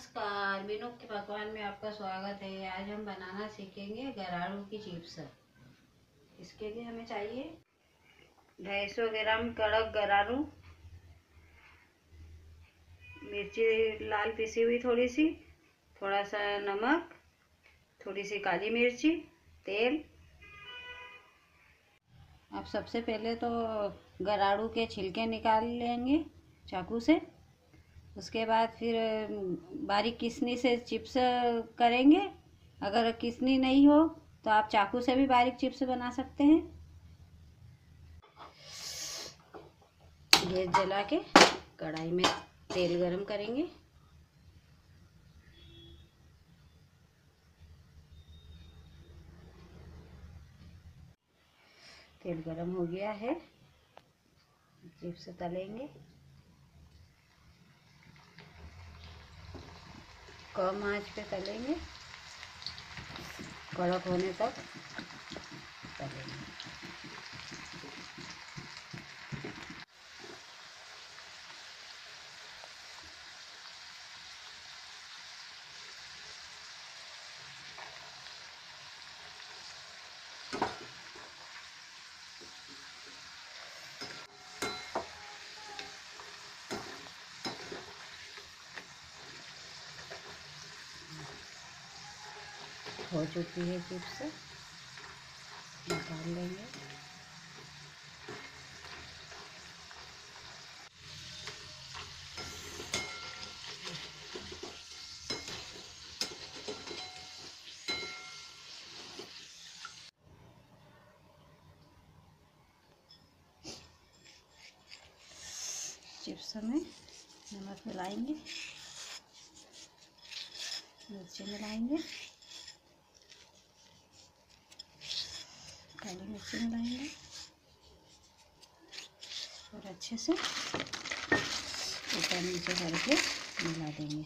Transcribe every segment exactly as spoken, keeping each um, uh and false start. नमस्कार, मीनू के पकवान में आपका स्वागत है। आज हम बनाना सीखेंगे गरारू की चिप्स। इसके लिए हमें चाहिए ढाई सौ ग्राम कड़क गरारू, मिर्ची लाल पिसी हुई थोड़ी सी, थोड़ा सा नमक, थोड़ी सी काली मिर्ची, तेल। आप सबसे पहले तो गरारू के छिलके निकाल लेंगे चाकू से। उसके बाद फिर बारीक किसनी से चिप्स करेंगे। अगर किसनी नहीं हो तो आप चाकू से भी बारीक चिप्स बना सकते हैं। गैस जला के कढ़ाई में तेल गरम करेंगे। तेल गरम हो गया है, चिप्स तलेंगे। कम आंच पे तलेंगे, कड़क होने तक तलेंगे। हो चुकी है चिप्स, निकाल लेंगे। चिप्स में नमक मिलाएंगे, मिर्ची मिलाएंगे, काली मिर्ची मिलाएंगे और अच्छे से ऊपर नीचे करके मिला देंगे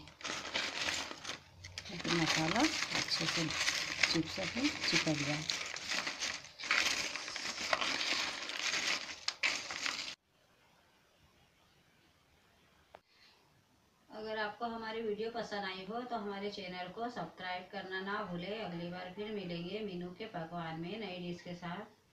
ताकि मसाला अच्छे से चिप्स में चिपक जाए। अगर आपको हमारी वीडियो पसंद आई हो तो हमारे चैनल को सब्सक्राइब करना ना भूलें। अगली बार फिर मिलेंगे मीनू के पकवान में नई डिश के साथ।